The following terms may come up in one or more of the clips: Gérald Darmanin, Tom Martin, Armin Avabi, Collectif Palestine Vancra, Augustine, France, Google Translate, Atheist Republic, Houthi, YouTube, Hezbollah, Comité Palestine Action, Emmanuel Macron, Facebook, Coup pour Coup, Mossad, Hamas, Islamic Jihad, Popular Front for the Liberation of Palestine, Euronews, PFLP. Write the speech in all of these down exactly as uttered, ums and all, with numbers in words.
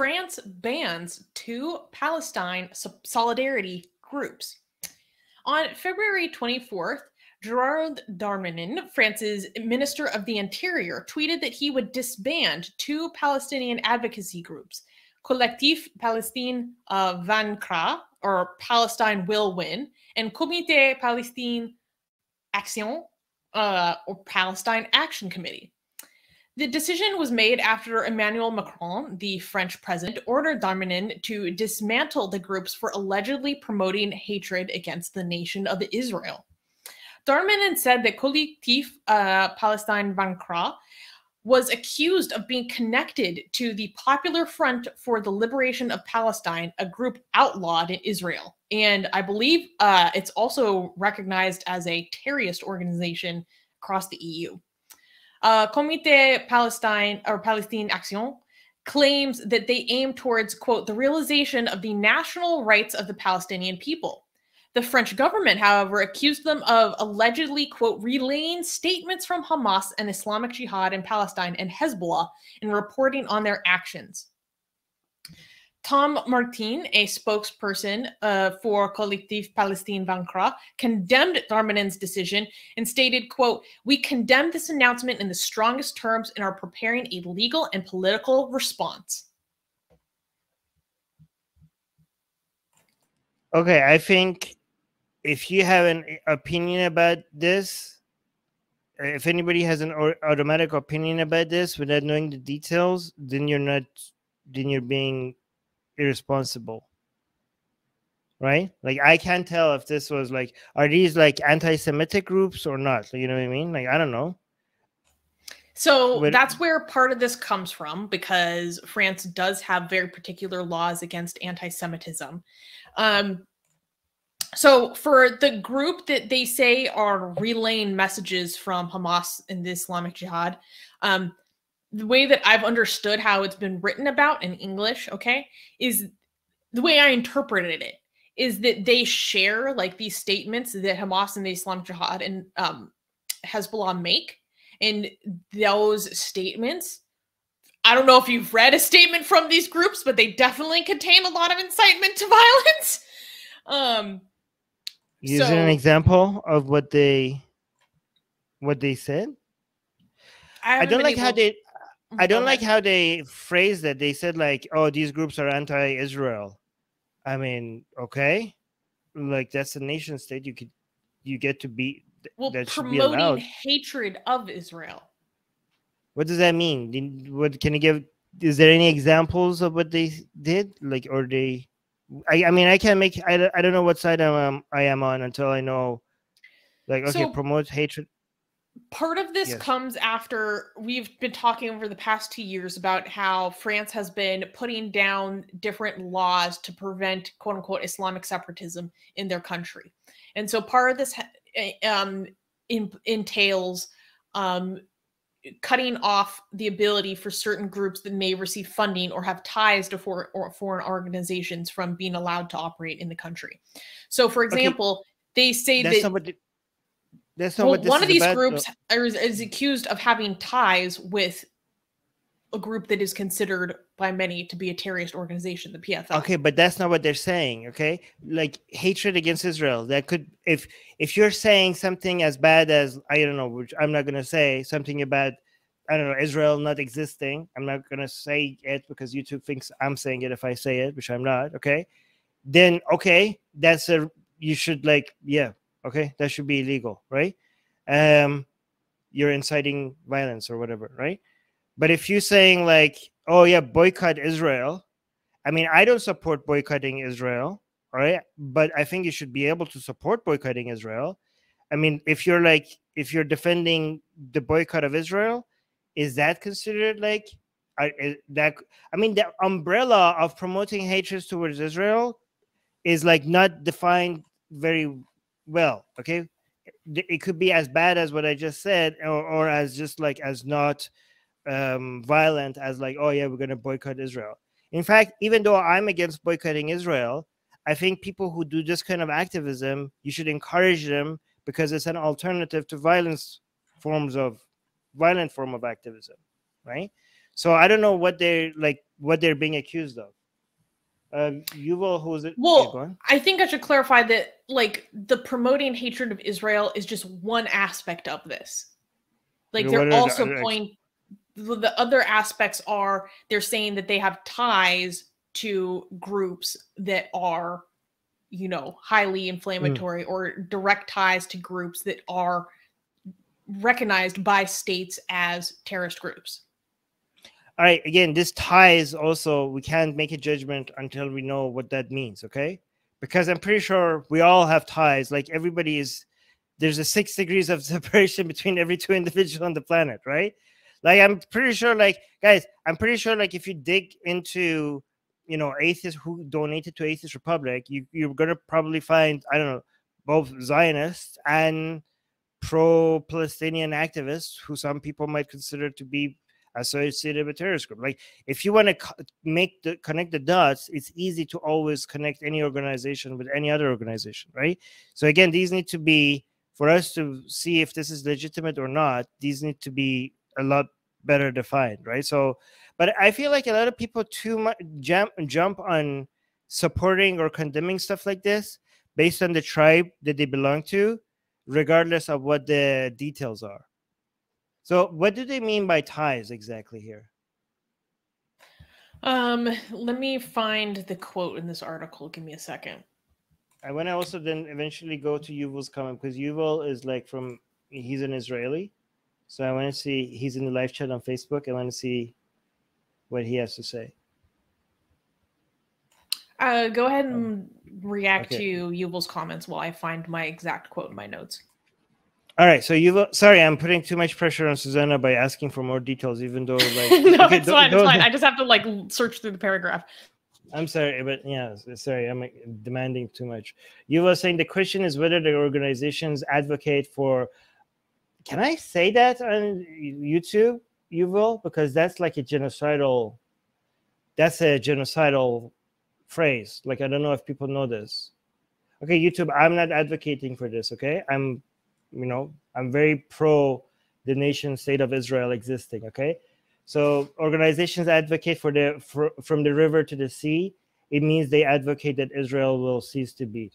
France bans two Palestine solidarity groups. On February twenty-fourth, Gérald Darmanin, France's Minister of the Interior, tweeted that he would disband two Palestinian advocacy groups, Collectif Palestine Vancra, or Palestine Will Win, and Comité Palestine Action, uh, or Palestine Action Committee. The decision was made after Emmanuel Macron, the French president, ordered Darmanin to dismantle the groups for allegedly promoting hatred against the nation of Israel. Darmanin said that Collectif uh, Palestine Vancra was accused of being connected to the Popular Front for the Liberation of Palestine, a group outlawed in Israel. And I believe uh, it's also recognized as a terrorist organization across the E U. Uh, Comité Palestine or Palestine Action claims that they aim towards, quote, the realization of the national rights of the Palestinian people. The French government, however, accused them of allegedly, quote, relaying statements from Hamas and Islamic Jihad in Palestine and Hezbollah and reporting on their actions. Tom Martin, a spokesperson uh, for Collectif Palestine Vancra, condemned Darmanin's decision and stated, quote, "We condemn this announcement in the strongest terms and are preparing a legal and political response." Okay, I think if you have an opinion about this, if anybody has an automatic opinion about this without knowing the details, then you're not, then you're being irresponsible, right? Like, I can't tell if this was like, are these like anti-Semitic groups or not? You know what I mean? Like, I don't know. So but that's where part of this comes from, because France does have very particular laws against anti-Semitism. Um, so for the group that they say are relaying messages from Hamas and the Islamic Jihad, um, the way that I've understood how it's been written about in English, okay, is the way I interpreted it is that they share like these statements that Hamas and the Islamic Jihad and um, Hezbollah make. And those statements, I don't know if you've read a statement from these groups, but they definitely contain a lot of incitement to violence. Um, Is it an example of what they, what they said? I, I don't like how they. I don't like how they phrased it. They said like, "Oh, these groups are anti-Israel." I mean, okay, like that's a nation state. You could, you get to be. Well, that promoting hatred of Israel. What does that mean? What can you give? Is there any examples of what they did? Like, or they? I, I mean, I can't make. I, I don't know what side I'm, I am on until I know. Like, okay, so, promote hatred. Part of this yes. comes after we've been talking over the past two years about how France has been putting down different laws to prevent "quote unquote" Islamic separatism in their country, and so part of this. Um, in, entails um, cutting off the ability for certain groups that may receive funding or have ties to for, or foreign organizations from being allowed to operate in the country. So, for example, okay. they say that's that not what the, that's not well, what this one is of these about, groups though. is is accused of having ties with a group that is considered by many to be a terrorist organization, the P F L P. Okay, but that's not what they're saying, okay? Like, hatred against Israel, that could, if if you're saying something as bad as, I don't know, which I'm not going to say, something about, I don't know, Israel not existing, I'm not going to say it because YouTube thinks I'm saying it if I say it, which I'm not, okay? Then, okay, that's a, you should like, yeah, okay, that should be illegal, right? Um, you're inciting violence or whatever, right? But if you're saying like, oh yeah, boycott Israel. I mean, I don't support boycotting Israel, right? But I think you should be able to support boycotting Israel. I mean, if you're like, if you're defending the boycott of Israel, is that considered like, I, that, I mean, the umbrella of promoting hatred towards Israel is like not defined very well, okay? It could be as bad as what I just said, or, or as just like, as not, um violent as like, oh yeah, we're going to boycott Israel. In fact, even though I'm against boycotting Israel, I think people who do this kind of activism, you should encourage them because it's an alternative to violence forms of violent form of activism, right? So I don't know what they're like, what they're being accused of. Um, you will who's it? Well, yeah, I think I should clarify that like the promoting hatred of Israel is just one aspect of this. Like what they're also the point. The other aspects are they're saying that they have ties to groups that are, you know, highly inflammatory mm. or direct ties to groups that are recognized by states as terrorist groups. All right. Again, this ties also, we can't make a judgment until we know what that means. Okay. Because I'm pretty sure we all have ties. Like everybody is, there's a six degrees of separation between every two individuals on the planet. Right. Like, I'm pretty sure like guys, I'm pretty sure like if you dig into, you know, atheists who donated to Atheist Republic, you, you're going to probably find, I don't know, both Zionists and pro-Palestinian activists who some people might consider to be associated with terrorist group. Like if you want to co make the connect the dots, it's easy to always connect any organization with any other organization, right? So again, these need to be, for us to see if this is legitimate or not, these need to be a lot better defined, right? So, but I feel like a lot of people too much jump jump on supporting or condemning stuff like this based on the tribe that they belong to, regardless of what the details are. So what do they mean by ties exactly here? Um, let me find the quote in this article. Give me a second. I want to also then eventually go to Yuval's comment, because Yuval is like from, he's an Israeli. So I want to see, he's in the live chat on Facebook. I want to see what he has to say. Uh, go ahead and um, react okay. to Yuval's comments while I find my exact quote in my notes. All right, so you sorry, I'm putting too much pressure on Susanna by asking for more details, even though like no, okay, it's fine, it's fine. I just have to like search through the paragraph. I'm sorry, but yeah, sorry, I'm like, demanding too much. You were saying the question is whether the organizations advocate for. Can I say that on YouTube, you will, because that's like a genocidal. That's a genocidal phrase. Like I don't know if people know this. Okay, YouTube, I'm not advocating for this. Okay, I'm. You know, I'm very pro the nation state of Israel existing. Okay, so organizations advocate for the for, from the river to the sea. It means they advocate that Israel will cease to be.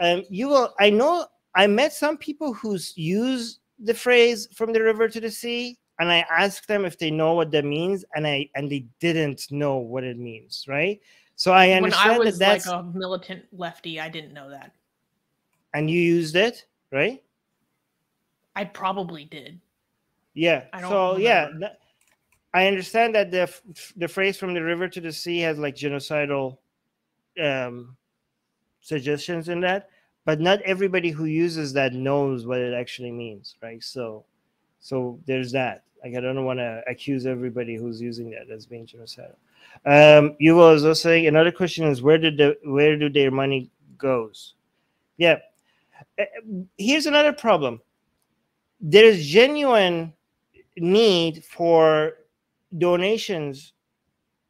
Um, you will. I know. I met some people who use the phrase "from the river to the sea," and I asked them if they know what that means, and I and they didn't know what it means. Right. So I understand that. When I was that that's, like a militant lefty, I didn't know that. And you used it, right? I probably did. Yeah. I don't so remember. yeah, I understand that the the phrase "from the river to the sea" has like genocidal um, suggestions in that, but not everybody who uses that knows what it actually means, right? So, so there's that. Like, I don't want to accuse everybody who's using that as being genocidal. Um, you were also saying another question is where did the where do their money goes? Yeah. Here's another problem. There's genuine need for donations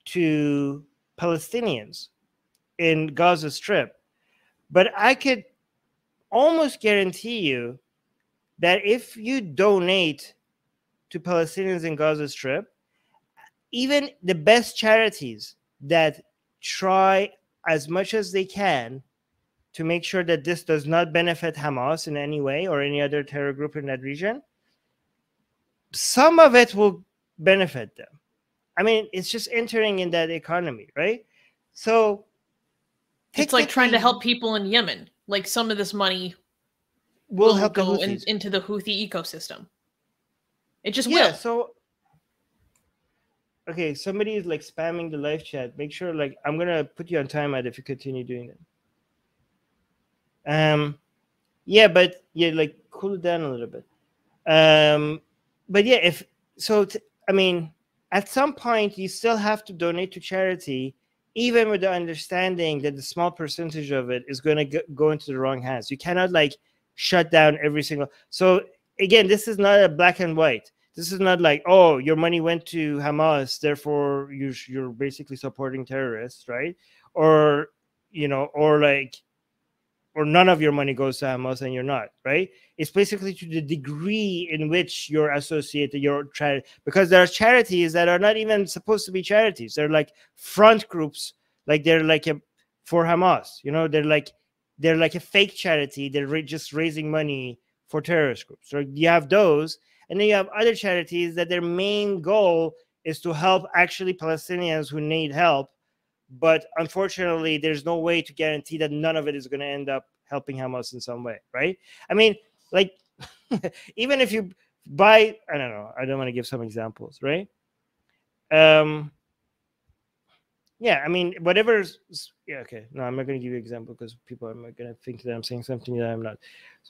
to Palestinians in Gaza Strip. But I could almost guarantee you that if you donate to Palestinians in Gaza Strip, even the best charities that try as much as they can to make sure that this does not benefit Hamas in any way or any other terror group in that region, some of it will benefit them. I mean, it's just entering in that economy, right? So it's like trying to help people in Yemen. Like some of this money will, will help go in, into the Houthi ecosystem. It just yeah, will. So, okay, somebody is like spamming the live chat. Make sure, like, I'm going to put you on timeout if you continue doing it. Um, yeah, but yeah, like cool it down a little bit. Um, but yeah, if so, t I mean, at some point you still have to donate to charity, even with the understanding that the small percentage of it is going to go into the wrong hands. You cannot like shut down every single. So again, this is not a black and white. This is not like, oh, your money went to Hamas, therefore you you're basically supporting terrorists, right? Or you know, or like. or none of your money goes to Hamas and you're not, right? It's basically to the degree in which you're associated, your charity, because there are charities that are not even supposed to be charities. They're like front groups, like they're like a, for Hamas, you know, they're like, they're like a fake charity. They're ra just raising money for terrorist groups. So you have those, and then you have other charities that their main goal is to help actually Palestinians who need help. But unfortunately, there's no way to guarantee that none of it is going to end up helping Hamas in some way, right? I mean, like, even if you buy, I don't know, I don't want to give some examples, right? Um, yeah, I mean, whatever's, yeah, okay. No, I'm not going to give you an example because people are going to think that I'm saying something that I'm not.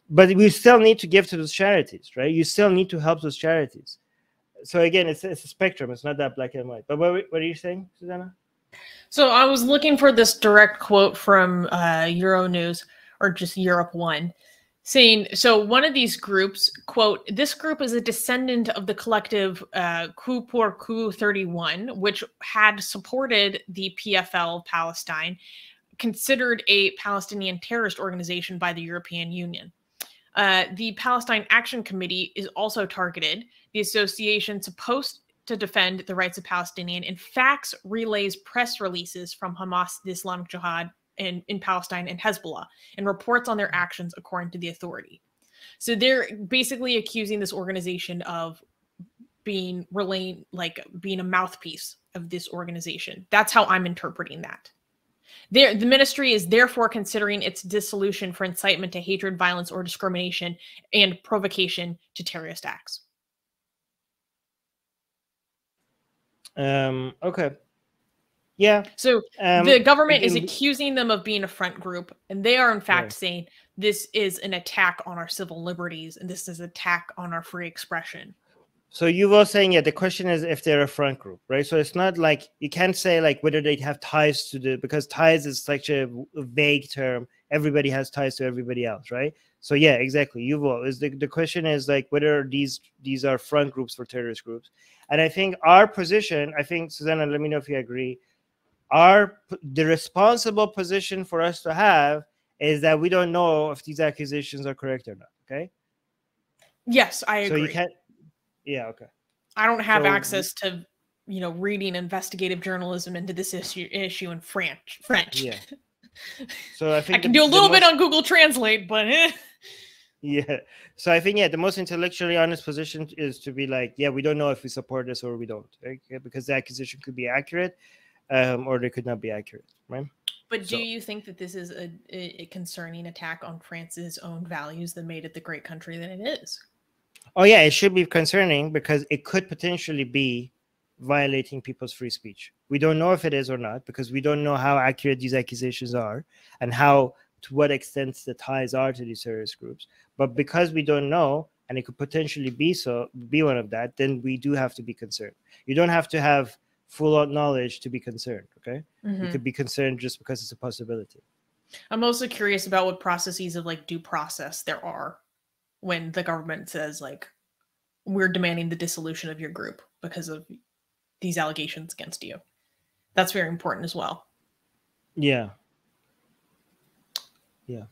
But we still need to give to those charities, right? You still need to help those charities. So again, it's, it's a spectrum. It's not that black and white. But what, what are you saying, Susanna? So I was looking for this direct quote from uh, Euronews, or just Europe One, saying, so one of these groups, quote, this group is a descendant of the collective uh, Coup pour Coup thirty-one, which had supported the P F L Palestine, considered a Palestinian terrorist organization by the European Union. Uh, the Palestine Action Committee is also targeted. The association supposed to defend the rights of Palestinians, and fax relays press releases from Hamas, the Islamic Jihad in, in Palestine, and Hezbollah, and reports on their actions according to the authority. So they're basically accusing this organization of being relaying, like being a mouthpiece of this organization. That's how I'm interpreting that. There, the ministry is therefore considering its dissolution for incitement to hatred, violence, or discrimination, and provocation to terrorist acts. Um okay, yeah, so um, the government is accusing them of being a front group, and they are in fact right. saying this is an attack on our civil liberties, and this is an attack on our free expression. So you were saying, yeah, the question is if they're a front group, right? So it's not like you can't say like whether they have ties to the, because ties is such a vague term, everybody has ties to everybody else, right? So yeah, exactly. You will is the, the question is like whether these these are front groups for terrorist groups. And I think our position, I think, Susanna, let me know if you agree, our the responsible position for us to have is that we don't know if these accusations are correct or not. Okay. Yes, I agree. So you can't. Yeah. Okay. I don't have so, access to, you know, reading investigative journalism into this issue issue in French. French. Yeah. So I think I can the, do a little most, bit on Google Translate, but eh. Yeah. So I think, yeah, the most intellectually honest position is to be like, yeah, we don't know if we support this or we don't, right? Because the accusation could be accurate, um, or they could not be accurate, right? But so. Do you think that this is a, a concerning attack on France's own values that made it the great country that it is? Oh yeah, it should be concerning because it could potentially be violating people's free speech. We don't know if it is or not because we don't know how accurate these accusations are and how, to what extent the ties are to these terrorist groups. But because we don't know, and it could potentially be so, be one of that, then we do have to be concerned. You don't have to have full-out knowledge to be concerned, okay? Mm-hmm. You could be concerned just because it's a possibility. I'm also curious about what processes of like due process there are when the government says like, we're demanding the dissolution of your group because of these allegations against you. That's very important as well. Yeah. Yeah.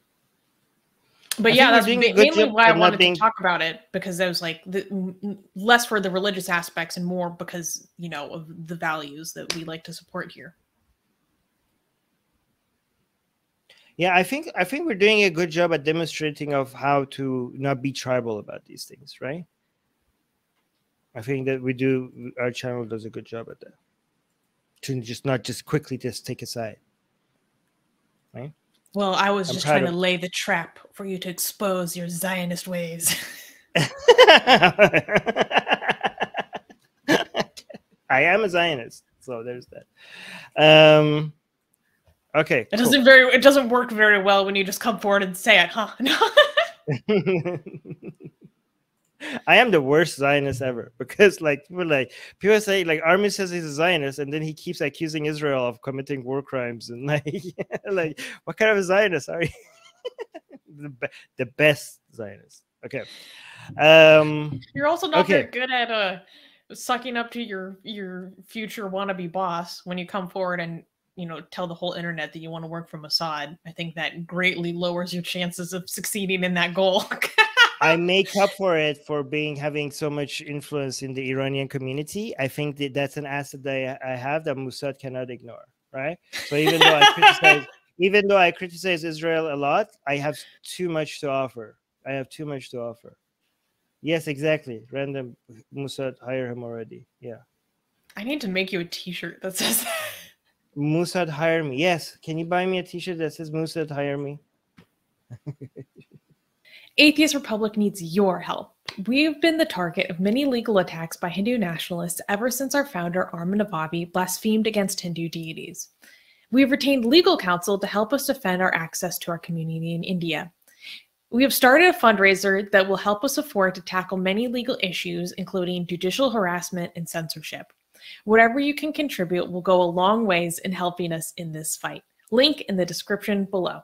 But I yeah, that's mainly why I wanted being... to talk about it, because I was like, the, less for the religious aspects and more because, you know, of the values that we like to support here. Yeah, I think I think we're doing a good job at demonstrating of how to not be tribal about these things, right? I think that we do, our channel does a good job at that. To just not just quickly just take a side. Right? Well, I was I'm just trying of... to lay the trap for you to expose your Zionist ways. I am a Zionist, so there's that. Um, okay. It cool. doesn't very it doesn't work very well when you just come forward and say it, huh? I am the worst Zionist ever because, like, people like people say, like, Armin says he's a Zionist, and then he keeps accusing Israel of committing war crimes, and like, like, what kind of a Zionist are you? the, be the best Zionist. Okay. Um, You're also not okay. very good at uh, sucking up to your your future wannabe boss when you come forward and you know, tell the whole internet that you want to work for Mossad. I think that greatly lowers your chances of succeeding in that goal. I make up for it for being having so much influence in the Iranian community. I think that that's an asset that I have that Mossad cannot ignore, right? So even though I criticize, even though I criticize Israel a lot, I have too much to offer. I have too much to offer. Yes, exactly. Random Mossad, hire him already. Yeah. I need to make you a T-shirt that says that. Mossad, hire me. Yes. Can you buy me a T-shirt that says Mossad, hire me? Atheist Republic needs your help. We've been the target of many legal attacks by Hindu nationalists ever since our founder, Armin Avabi, blasphemed against Hindu deities. We've retained legal counsel to help us defend our access to our community in India. We have started a fundraiser that will help us afford to tackle many legal issues, including judicial harassment and censorship. Whatever you can contribute will go a long ways in helping us in this fight. Link in the description below.